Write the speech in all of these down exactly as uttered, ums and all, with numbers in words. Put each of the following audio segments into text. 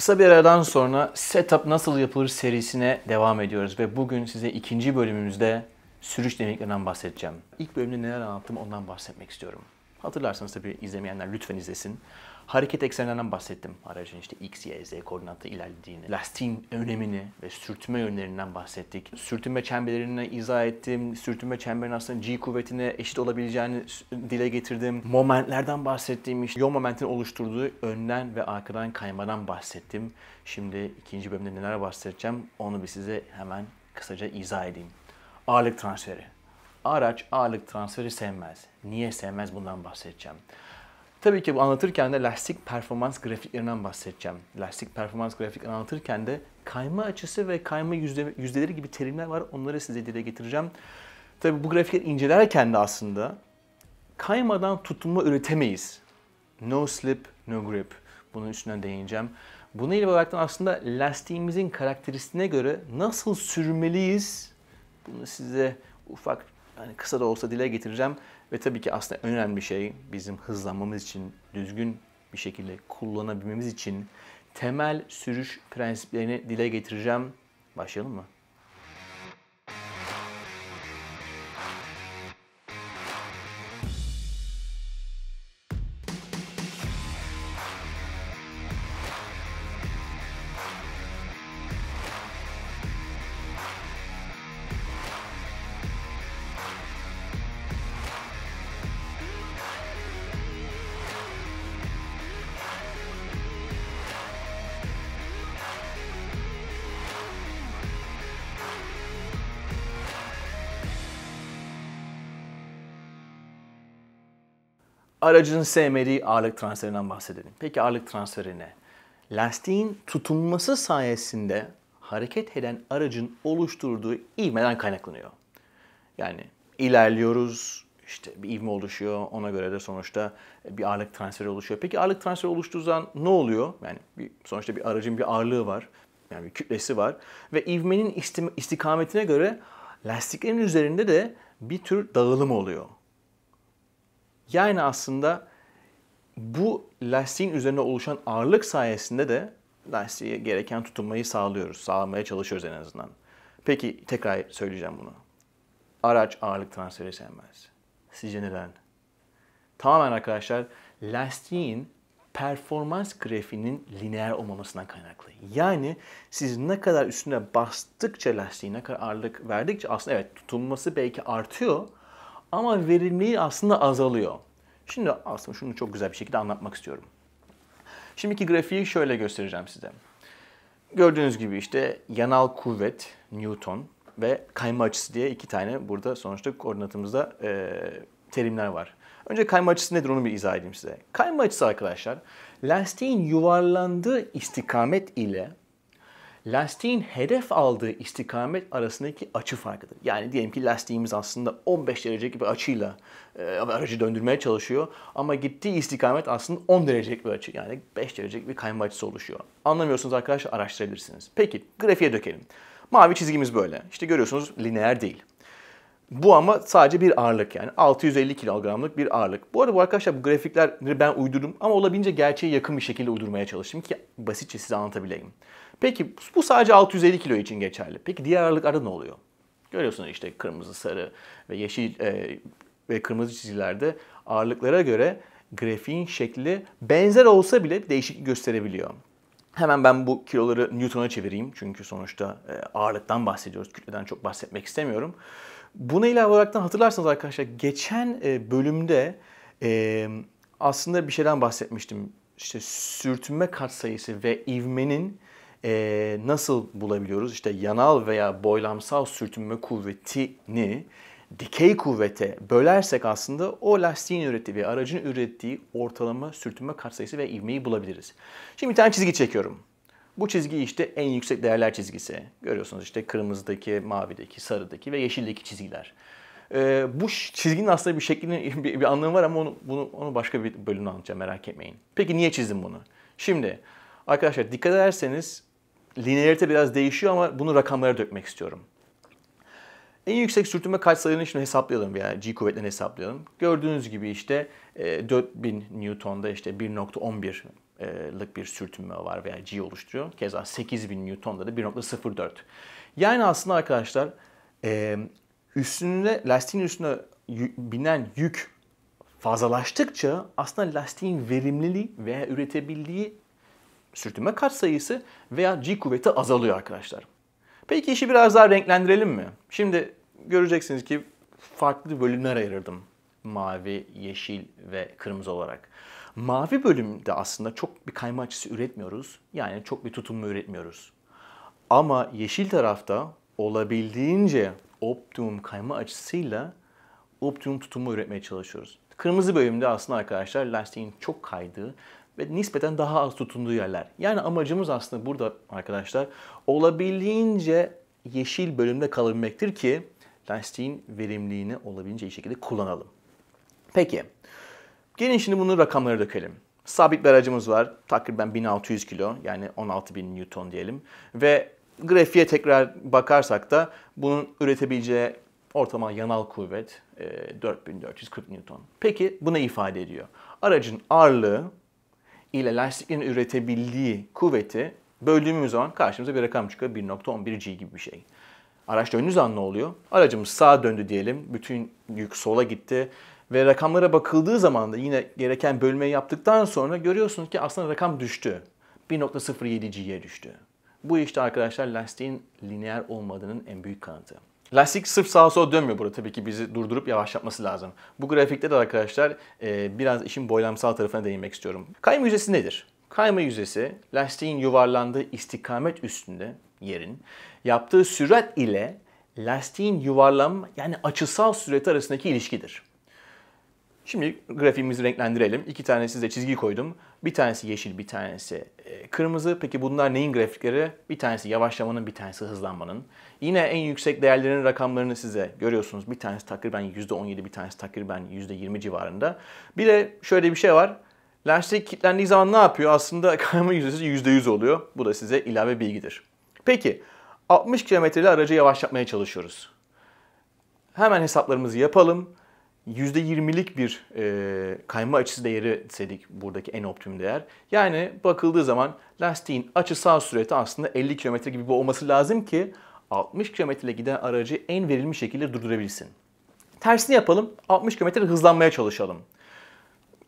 Kısa bir aradan sonra Setup Nasıl Yapılır serisine devam ediyoruz ve bugün size ikinci bölümümüzde sürüş dinamiklerinden bahsedeceğim. İlk bölümde neler anlattım ondan bahsetmek istiyorum. Hatırlarsanız tabii izlemeyenler lütfen izlesin. Hareket eksenlerinden bahsettim. Aracın işte X, Y, Z koordinatı ilerlediğini, lastiğin önemini ve sürtünme yönlerinden bahsettik. Sürtünme çemberlerini izah ettim. Sürtünme çemberinin aslında G kuvvetine eşit olabileceğini dile getirdim. Momentlerden bahsettiğim işte yol momentin oluşturduğu önden ve arkadan kaymadan bahsettim. Şimdi ikinci bölümde neler bahsedeceğim onu bir size hemen kısaca izah edeyim. Ağırlık transferi. Araç ağırlık transferi sevmez. Niye sevmez bundan bahsedeceğim. Tabii ki bu anlatırken de lastik performans grafiklerinden bahsedeceğim. Lastik performans grafiklerini anlatırken de kayma açısı ve kayma yüzde, yüzdeleri gibi terimler var. Onları size dile getireceğim. Tabii bu grafikleri incelerken de aslında kaymadan tutunma üretemeyiz. No slip, no grip. Bunun üstüne değineceğim. Buna ilgili olarak aslında lastiğimizin karakteristiğine göre nasıl sürmeliyiz? Bunu size ufak, yani kısa da olsa dile getireceğim. Ve tabii ki aslında önemli şey bizim hızlanmamız için, düzgün bir şekilde kullanabilmemiz için temel sürüş prensiplerini dile getireceğim. Başlayalım mı? Aracın sevmediği ağırlık transferinden bahsedelim. Peki ağırlık transferi ne? Lastiğin tutunması sayesinde hareket eden aracın oluşturduğu ivmeden kaynaklanıyor. Yani ilerliyoruz, işte bir ivme oluşuyor, ona göre de sonuçta bir ağırlık transferi oluşuyor. Peki ağırlık transferi oluştuğu zaman ne oluyor? Yani bir, sonuçta bir aracın bir ağırlığı var, yani bir kütlesi var ve ivmenin istikametine göre lastiklerin üzerinde de bir tür dağılım oluyor. Yani aslında bu lastiğin üzerine oluşan ağırlık sayesinde de lastiğe gereken tutunmayı sağlıyoruz. Sağlamaya çalışıyoruz en azından. Peki tekrar söyleyeceğim bunu. Araç ağırlık transferi sevmez. Sizce neden? Tamamen arkadaşlar lastiğin performans grafiğinin lineer olmamasından kaynaklı. Yani siz ne kadar üstüne bastıkça lastiği, ne kadar ağırlık verdikçe aslında evet tutunması belki artıyor. Ama verimliliği aslında azalıyor. Şimdi aslında şunu çok güzel bir şekilde anlatmak istiyorum. Şimdiki grafiği şöyle göstereceğim size. Gördüğünüz gibi işte yanal kuvvet, Newton ve kayma açısı diye iki tane burada sonuçta koordinatımızda e, terimler var. Önce kayma açısı nedir onu bir izah edeyim size. Kayma açısı arkadaşlar lastiğin yuvarlandığı istikamet ile lastiğin hedef aldığı istikamet arasındaki açı farkıdır. Yani diyelim ki lastiğimiz aslında on beş derecelik bir açıyla e, aracı döndürmeye çalışıyor. Ama gittiği istikamet aslında on derecelik bir açı. Yani beş derecelik bir kayma açısı oluşuyor. Anlamıyorsunuz arkadaşlar araştırabilirsiniz. Peki grafiğe dökelim. Mavi çizgimiz böyle. İşte görüyorsunuz lineer değil. Bu ama sadece bir ağırlık yani. altı yüz elli kilogramlık bir ağırlık. Bu arada bu arkadaşlar bu grafikleri ben uydurdum ama olabildiğince gerçeğe yakın bir şekilde uydurmaya çalıştım ki basitçe size anlatabileyim. Peki bu sadece altı yüz elli kilo için geçerli. Peki diğer ağırlıklarda ne oluyor? Görüyorsunuz işte kırmızı, sarı ve yeşil e, ve kırmızı çizgilerde ağırlıklara göre grafiğin şekli benzer olsa bile bir değişiklik gösterebiliyor. Hemen ben bu kiloları Newton'a çevireyim. Çünkü sonuçta e, ağırlıktan bahsediyoruz. Kütleden çok bahsetmek istemiyorum. Buna ilave olarak da hatırlarsanız arkadaşlar geçen e, bölümde e, aslında bir şeyden bahsetmiştim. İşte sürtünme katsayısı ve ivmenin Ee, nasıl bulabiliyoruz? İşte yanal veya boylamsal sürtünme kuvvetini dikey kuvvete bölersek aslında o lastiğin ürettiği ve aracın ürettiği ortalama sürtünme katsayısı ve ivmeyi bulabiliriz. Şimdi bir tane çizgi çekiyorum. Bu çizgi işte en yüksek değerler çizgisi. Görüyorsunuz işte kırmızıdaki, mavideki, sarıdaki ve yeşildeki çizgiler. Ee, bu çizginin aslında bir şeklinin bir, bir anlamı var ama onu, bunu, onu başka bir bölümde anlatacağım, merak etmeyin. Peki niye çizdim bunu? Şimdi arkadaşlar dikkat ederseniz linearite biraz değişiyor ama bunu rakamlara dökmek istiyorum. En yüksek sürtünme katsayısını şimdi hesaplayalım veya G kuvvetlerini hesaplayalım. Gördüğünüz gibi işte dört bin Newton'da işte bir nokta on bir lık bir sürtünme var veya G oluşturuyor. Keza sekiz bin Newton'da da bir nokta sıfır dört. Yani aslında arkadaşlar üstünde, lastiğin üstüne binen yük fazlalaştıkça aslında lastiğin verimliliği veya üretebildiği sürtünme katsayısı veya G kuvveti azalıyor arkadaşlar. Peki işi biraz daha renklendirelim mi? Şimdi göreceksiniz ki farklı bölümler ayırdım. Mavi, yeşil ve kırmızı olarak. Mavi bölümde aslında çok bir kayma açısı üretmiyoruz. Yani çok bir tutunma üretmiyoruz. Ama yeşil tarafta olabildiğince optimum kayma açısıyla optimum tutunma üretmeye çalışıyoruz. Kırmızı bölümde aslında arkadaşlar lastiğin çok kaydığı ve nispeten daha az tutunduğu yerler. Yani amacımız aslında burada arkadaşlar olabildiğince yeşil bölümde kalabilmektir ki lastiğin verimliliğini olabildiğince iyi şekilde kullanalım. Peki, gelin şimdi bunu rakamlara dökelim. Sabit bir aracımız var. Takriben bin altı yüz kilo, yani on altı bin Newton diyelim. Ve grafiğe tekrar bakarsak da bunun üretebileceği ortalama yanal kuvvet dört bin dört yüz kırk Newton. Peki bu ne ifade ediyor? Aracın ağırlığı ile lastiklerin üretebildiği kuvveti böldüğümüz zaman karşımıza bir rakam çıkıyor. bir nokta on bir G gibi bir şey. Araç döndüğü zaman ne oluyor? Aracımız sağa döndü diyelim. Bütün yük sola gitti. Ve rakamlara bakıldığı zaman da yine gereken bölmeyi yaptıktan sonra görüyorsunuz ki aslında rakam düştü. bir nokta sıfır yedi G'ye düştü. Bu işte arkadaşlar lastiğin lineer olmadığının en büyük kanıtı. Lastik sırf sağa sola dönmüyor burada. Tabii ki bizi durdurup yavaşlatması lazım. Bu grafikte de arkadaşlar biraz işin boylamsal tarafına değinmek istiyorum. Kayma yüzdesi nedir? Kayma yüzdesi lastiğin yuvarlandığı istikamet üstünde yerin yaptığı sürat ile lastiğin yuvarlanma yani açısal sürati arasındaki ilişkidir. Şimdi grafiğimizi renklendirelim. İki tane size çizgi koydum. Bir tanesi yeşil, bir tanesi kırmızı. Peki bunlar neyin grafikleri? Bir tanesi yavaşlamanın, bir tanesi hızlanmanın. Yine en yüksek değerlerin rakamlarını size görüyorsunuz. Bir tanesi takriben yüzde on yedi, bir tanesi takriben yüzde yirmi civarında. Bir de şöyle bir şey var. Lastik kilitlendiği zaman ne yapıyor? Aslında kayma yüzdesi yüzde yüz oluyor. Bu da size ilave bilgidir. Peki altmış kilometre ile aracı yavaşlatmaya çalışıyoruz. Hemen hesaplarımızı yapalım. yüzde yirmilik bir e, kayma açısı değeri dedik buradaki en optimum değer. Yani bakıldığı zaman lastiğin açısal sürati aslında elli kilometre gibi bu olması lazım ki altmış kilometre ile giden aracı en verimli şekilde durdurabilsin. Tersini yapalım. altmış kilometre hızlanmaya çalışalım.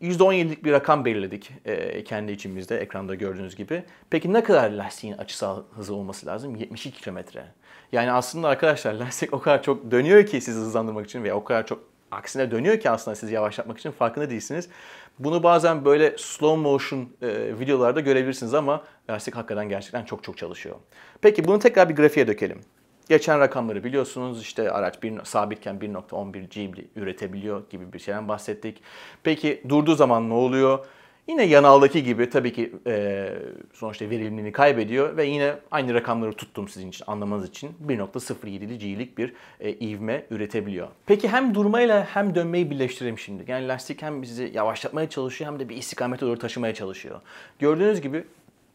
yüzde on yedilik bir rakam belirledik e, kendi içimizde ekranda gördüğünüz gibi. Peki ne kadar lastiğin açısal hızı olması lazım? yetmiş iki kilometre. Yani aslında arkadaşlar lastik o kadar çok dönüyor ki sizi hızlandırmak için veya o kadar çok aksine dönüyor ki aslında sizi yavaşlatmak için farkında değilsiniz. Bunu bazen böyle slow motion e, videolarda görebilirsiniz ama lastik hakikaten gerçekten çok çok çalışıyor. Peki bunu tekrar bir grafiğe dökelim. Geçen rakamları biliyorsunuz, işte araç bir, sabitken bir nokta on bir G üretebiliyor gibi bir şeyden bahsettik. Peki durduğu zaman ne oluyor? Yine yanaldaki gibi tabii ki e, sonuçta verimliliğini kaybediyor ve yine aynı rakamları tuttum sizin için anlamanız için bir nokta sıfır yedilik G'lik bir e, ivme üretebiliyor. Peki hem durmayla hem dönmeyi birleştirelim şimdi. Yani lastik hem bizi yavaşlatmaya çalışıyor hem de bir istikamete doğru taşımaya çalışıyor. Gördüğünüz gibi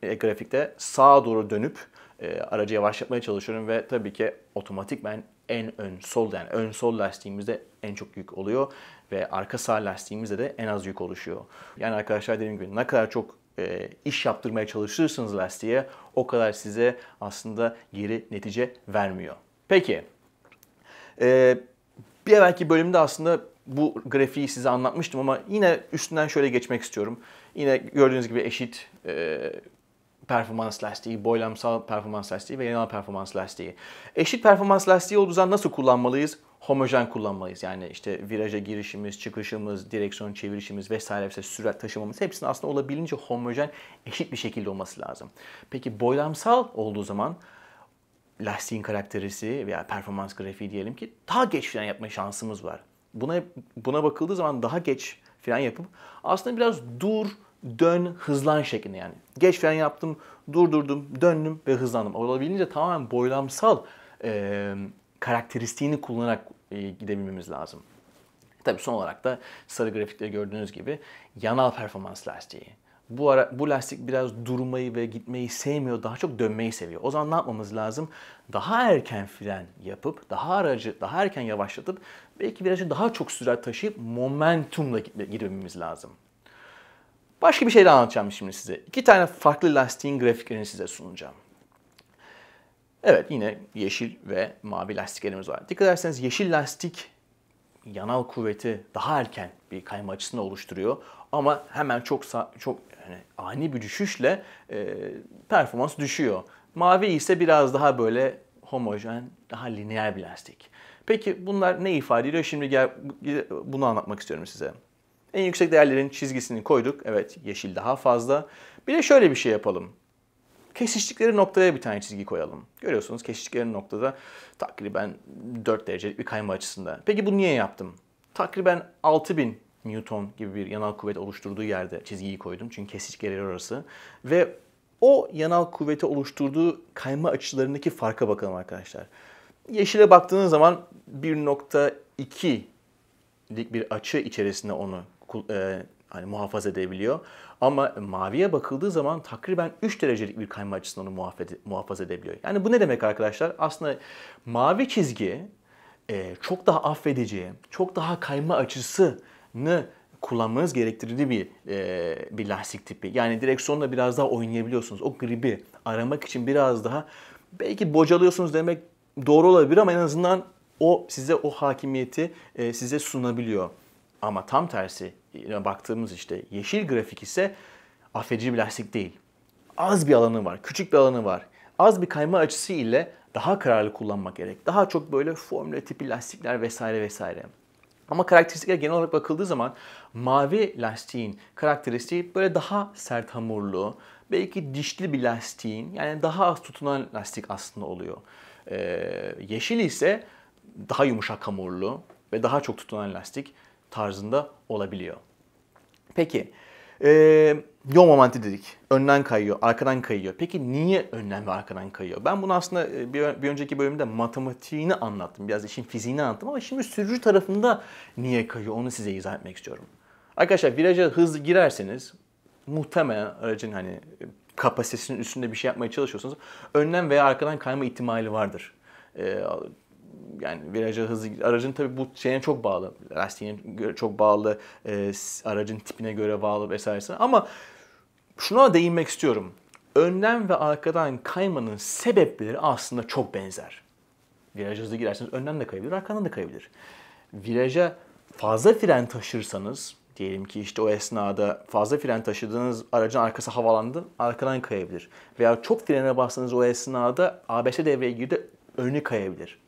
e, grafikte sağa doğru dönüp e, aracı yavaşlatmaya çalışıyorum ve tabii ki otomatikmen en ön sol yani ön sol lastiğimizde en çok yük oluyor ve arka sağ lastiğimizde de en az yük oluşuyor. Yani arkadaşlar dediğim gibi ne kadar çok e, iş yaptırmaya çalışırsanız lastiğe o kadar size aslında geri netice vermiyor. Peki e, bir evvelki bölümde aslında bu grafiği size anlatmıştım ama yine üstünden şöyle geçmek istiyorum. Yine gördüğünüz gibi eşit e, performans lastiği, boylamsal performans lastiği ve yanal performans lastiği. Eşit performans lastiği olduğu zaman nasıl kullanmalıyız? Homojen kullanmalıyız. Yani işte viraja girişimiz, çıkışımız, direksiyon çevirişimiz vesaire vesaire sürat taşımamız hepsinin aslında olabildiğince homojen, eşit bir şekilde olması lazım. Peki boylamsal olduğu zaman lastiğin karakterisi veya performans grafiği diyelim ki daha geç fren yapma şansımız var. Buna buna bakıldığı zaman daha geç fren yapıp aslında biraz dur, dön, hızlan şeklinde yani. Geç fren yaptım, durdurdum, döndüm ve hızlandım. Olabildiğince tamamen boylamsal e, karakteristiğini kullanarak e, gidebilmemiz lazım. Tabii son olarak da sarı grafikte gördüğünüz gibi yanal performans lastiği. Bu, ara, bu lastik biraz durmayı ve gitmeyi sevmiyor, daha çok dönmeyi seviyor. O zaman ne yapmamız lazım? Daha erken fren yapıp, daha aracı daha erken yavaşlatıp, belki virajı daha çok sürat taşıyıp momentumla gitmemiz lazım. Başka bir şey daha anlatacağım şimdi size. İki tane farklı lastiğin grafiklerini size sunacağım. Evet, yine yeşil ve mavi lastiklerimiz var. Dikkat ederseniz yeşil lastik yanal kuvveti daha erken bir kayma açısını oluşturuyor. Ama hemen çok çok yani ani bir düşüşle e, performans düşüyor. Mavi ise biraz daha böyle homojen, daha lineer bir lastik. Peki bunlar ne ifade ediyor? Şimdi gel, bunu anlatmak istiyorum size. En yüksek değerlerin çizgisini koyduk. Evet, yeşil daha fazla. Bir de şöyle bir şey yapalım. Kesiştikleri noktaya bir tane çizgi koyalım. Görüyorsunuz kesiştikleri noktada takriben dört derecelik bir kayma açısında. Peki bunu niye yaptım? Takriben altı bin Newton gibi bir yanal kuvvet oluşturduğu yerde çizgiyi koydum. Çünkü kesiştikleri orası. Ve o yanal kuvveti oluşturduğu kayma açılarındaki farka bakalım arkadaşlar. Yeşile baktığınız zaman bir nokta ikilik bir açı içerisinde onu e, hani muhafaza edebiliyor. Ama maviye bakıldığı zaman takriben üç derecelik bir kayma açısından onu muhafaza edebiliyor. Yani bu ne demek arkadaşlar? Aslında mavi çizgi e, çok daha affedici, çok daha kayma açısını kullanmanız gerektirdiği bir e, bir lastik tipi. Yani direksiyonla biraz daha oynayabiliyorsunuz. O gribi aramak için biraz daha belki bocalıyorsunuz demek doğru olabilir ama en azından o size o hakimiyeti e, size sunabiliyor. Ama tam tersi baktığımız işte yeşil grafik ise affedici bir lastik değil. Az bir alanı var, küçük bir alanı var. Az bir kayma açısı ile daha kararlı kullanmak gerek. Daha çok böyle formüle tipi lastikler vesaire vesaire. Ama karakteristikler genel olarak bakıldığı zaman mavi lastiğin karakteristiği böyle daha sert hamurlu, belki dişli bir lastiğin yani daha az tutunan lastik aslında oluyor. Ee, yeşil ise daha yumuşak hamurlu ve daha çok tutunan lastik tarzında olabiliyor. Peki, ee, yol momenti dedik. Önden kayıyor, arkadan kayıyor. Peki niye önden ve arkadan kayıyor? Ben bunu aslında bir, bir önceki bölümde matematiğini anlattım. Biraz işin fiziğini anlattım ama şimdi sürücü tarafında niye kayıyor onu size izah etmek istiyorum. Arkadaşlar viraja hızlı girerseniz muhtemelen aracın hani kapasitesinin üstünde bir şey yapmaya çalışıyorsanız önden veya arkadan kayma ihtimali vardır. Ee, Yani viraja hızlı aracın tabii bu şeye çok bağlı, lastiğine göre çok bağlı, e, aracın tipine göre bağlı vesaire. Ama şuna değinmek istiyorum. Önden ve arkadan kaymanın sebepleri aslında çok benzer. Viraja hızlı girerseniz önden de kayabilir, arkadan da kayabilir. Viraja fazla fren taşırsanız, diyelim ki işte o esnada fazla fren taşıdığınız aracın arkası havalandı, arkadan kayabilir. Veya çok frene bastığınız o esnada A B S devreye girdi, önü kayabilir.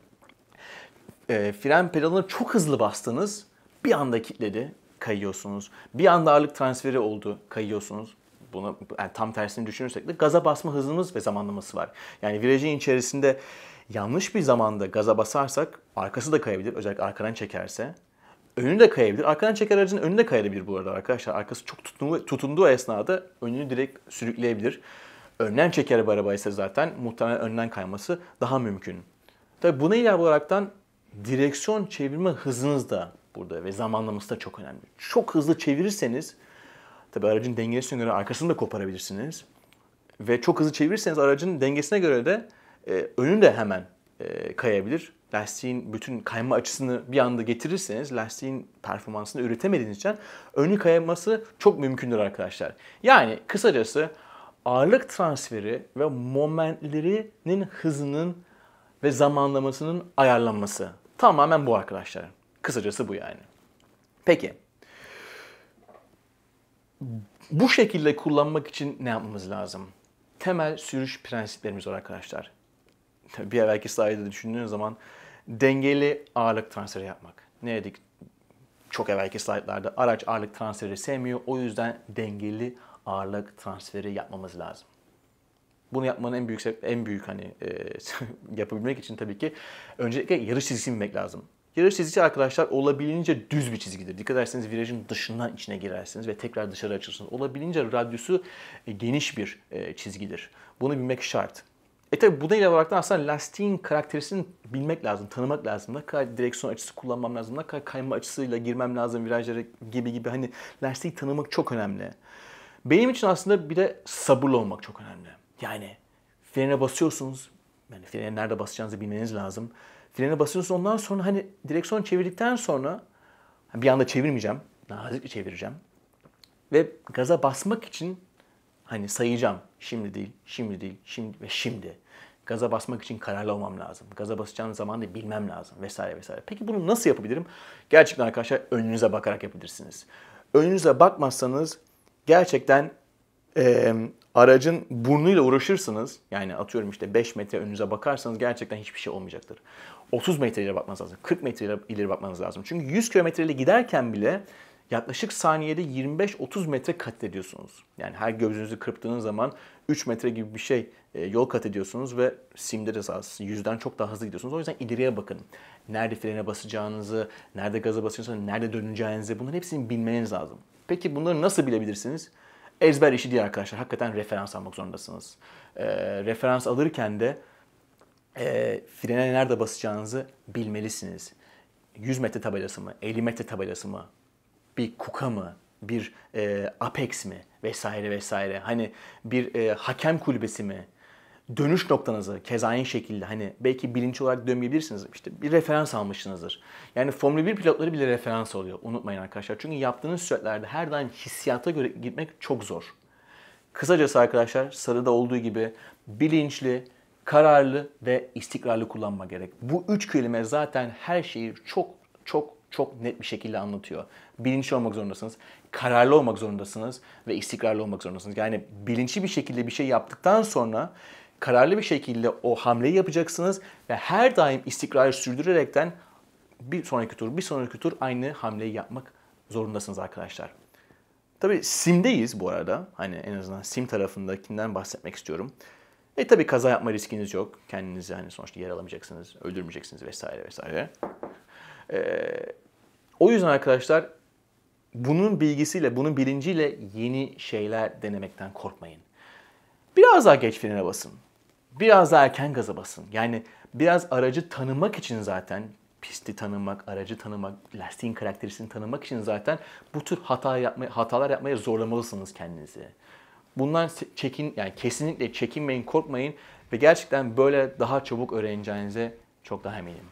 E, fren pedalını çok hızlı bastınız, bir anda kilitledi, kayıyorsunuz. Bir anda ağırlık transferi oldu, kayıyorsunuz. Bunu yani tam tersini düşünürsek de gaza basma hızımız ve zamanlaması var. Yani virajın içerisinde yanlış bir zamanda gaza basarsak arkası da kayabilir, özellikle arkadan çekerse. Önü de kayabilir, arkadan çeker aracın önü de kayabilir bu arada arkadaşlar. Arkası çok tutunduğu, tutunduğu esnada önünü direkt sürükleyebilir. Önden çeker bir araba ise zaten muhtemelen önden kayması daha mümkün. Tabii buna ilave olaraktan direksiyon çevirme hızınız da burada ve zamanlaması da çok önemli. Çok hızlı çevirirseniz, tabi aracın dengesine göre arkasını da koparabilirsiniz. Ve çok hızlı çevirirseniz aracın dengesine göre de e, önü de hemen e, kayabilir. Lastiğin bütün kayma açısını bir anda getirirseniz lastiğin performansını üretemediğiniz için önü kayması çok mümkündür arkadaşlar. Yani kısacası ağırlık transferi ve momentlerinin hızının ve zamanlamasının ayarlanması. Tamamen bu arkadaşlar. Kısacası bu yani. Peki. Bu şekilde kullanmak için ne yapmamız lazım? Temel sürüş prensiplerimiz var arkadaşlar. Bir evvelki sayede düşündüğünüz zaman dengeli ağırlık transferi yapmak. Ne dedik? Çok evvelki slaytlarda araç ağırlık transferi sevmiyor. O yüzden dengeli ağırlık transferi yapmamız lazım. Bunu yapmanın en büyük en büyük hani e, yapabilmek için tabii ki öncelikle yarış çizgisi bilmek lazım. Yarış çizgisi arkadaşlar olabildiğince düz bir çizgidir. Dikkat ederseniz virajın dışından içine girersiniz ve tekrar dışarı açılırsınız. Olabildiğince radyusu e, geniş bir e, çizgidir. Bunu bilmek şart. E tabii buna ilave olarak da aslında lastiğin karakterisini bilmek lazım, tanımak lazım. Ne kadar direksiyon açısı kullanmam lazım, ne kadar kayma açısıyla girmem lazım virajlara gibi gibi. Hani lastiği tanımak çok önemli. Benim için aslında bir de sabırlı olmak çok önemli. Yani frene basıyorsunuz, yani frene nerede basacağınızı bilmeniz lazım. Frene basıyorsunuz ondan sonra hani direksiyon çevirdikten sonra bir anda çevirmeyeceğim, nazikçe çevireceğim. Ve gaza basmak için hani sayacağım. Şimdi değil, şimdi değil, şimdi ve şimdi. Gaza basmak için kararlı olmam lazım. Gaza basacağım zaman da bilmem lazım vesaire vesaire. Peki bunu nasıl yapabilirim? Gerçekten arkadaşlar önünüze bakarak yapabilirsiniz. Önünüze bakmazsanız gerçekten e, aracın burnuyla uğraşırsınız. Yani atıyorum işte beş metre önünüze bakarsanız gerçekten hiçbir şey olmayacaktır. otuz metre ile bakmanız lazım. kırk metre ile ileri bakmanız lazım. Çünkü yüz kilometre ile giderken bile yaklaşık saniyede yirmi beş otuz metre kat ediyorsunuz. Yani her gözünüzü kırptığınız zaman üç metre gibi bir şey yol kat ediyorsunuz ve simde de yüzden çok daha hızlı gidiyorsunuz. O yüzden ileriye bakın. Nerede frene basacağınızı, nerede gaza basacağınızı, nerede döneceğinizi, bunların hepsini bilmeniz lazım. Peki bunları nasıl bilebilirsiniz? Ezber işi değil arkadaşlar. Hakikaten referans almak zorundasınız. E, referans alırken de e, frene nerede basacağınızı bilmelisiniz. yüz metre tabelası mı, elli metre tabelası mı? Bir KUKA mı, bir e, Apex mi vesaire vesaire, hani bir e, hakem kulübesi mi, dönüş noktanızı keza aynı şekilde hani belki bilinçli olarak dönmeyebilirsiniz, işte bir referans almışsınızdır. Yani Formula bir pilotları bile referans alıyor, unutmayın arkadaşlar. Çünkü yaptığınız süratlerde her daim hissiyata göre gitmek çok zor. Kısacası arkadaşlar sarıda olduğu gibi bilinçli, kararlı ve istikrarlı kullanma gerek. Bu üç kelime zaten her şeyi çok çok çok net bir şekilde anlatıyor. Bilinçli olmak zorundasınız, kararlı olmak zorundasınız ve istikrarlı olmak zorundasınız. Yani bilinçli bir şekilde bir şey yaptıktan sonra kararlı bir şekilde o hamleyi yapacaksınız ve her daim istikrarı sürdürerekten bir sonraki tur, bir sonraki tur aynı hamleyi yapmak zorundasınız arkadaşlar. Tabii simdeyiz bu arada. Hani en azından sim tarafındakinden bahsetmek istiyorum. E tabii kaza yapma riskiniz yok. Kendinizi hani sonuçta yaralamayacaksınız, öldürmeyeceksiniz vesaire vesaire. Ee, o yüzden arkadaşlar bunun bilgisiyle, bunun bilinciyle yeni şeyler denemekten korkmayın. Biraz daha geç frene basın. Biraz daha erken gaza basın. Yani biraz aracı tanımak için zaten, pisti tanımak, aracı tanımak, lastiğin karakterisini tanımak için zaten bu tür hata yapma, hatalar yapmaya zorlamalısınız kendinizi. Bundan çekin, yani kesinlikle çekinmeyin, korkmayın ve gerçekten böyle daha çabuk öğreneceğinize çok daha eminim.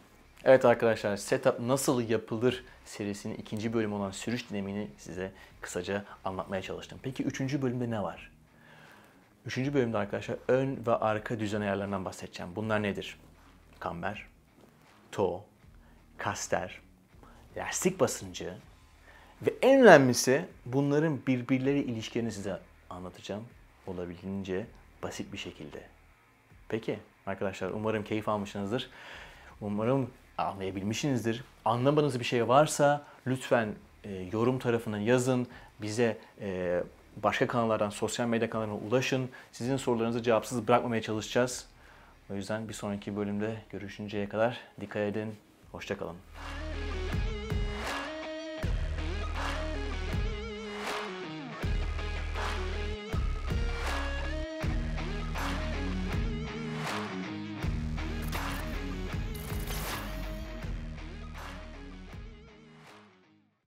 Evet arkadaşlar, setup nasıl yapılır serisinin ikinci bölümü olan sürüş dinamiğini size kısaca anlatmaya çalıştım. Peki üçüncü bölümde ne var? Üçüncü bölümde arkadaşlar ön ve arka düzen ayarlarından bahsedeceğim. Bunlar nedir? Kamber, toe, kaster, lastik basıncı ve en önemlisi bunların birbirleri ilişkilerini size anlatacağım. Olabildiğince basit bir şekilde. Peki arkadaşlar, umarım keyif almışsınızdır. Umarım anlayabilmişsinizdir. Anlamadığınız bir şey varsa lütfen e, yorum tarafına yazın. Bize e, başka kanallardan, sosyal medya kanallarına ulaşın. Sizin sorularınızı cevapsız bırakmamaya çalışacağız. O yüzden bir sonraki bölümde görüşünceye kadar dikkat edin. Hoşça kalın.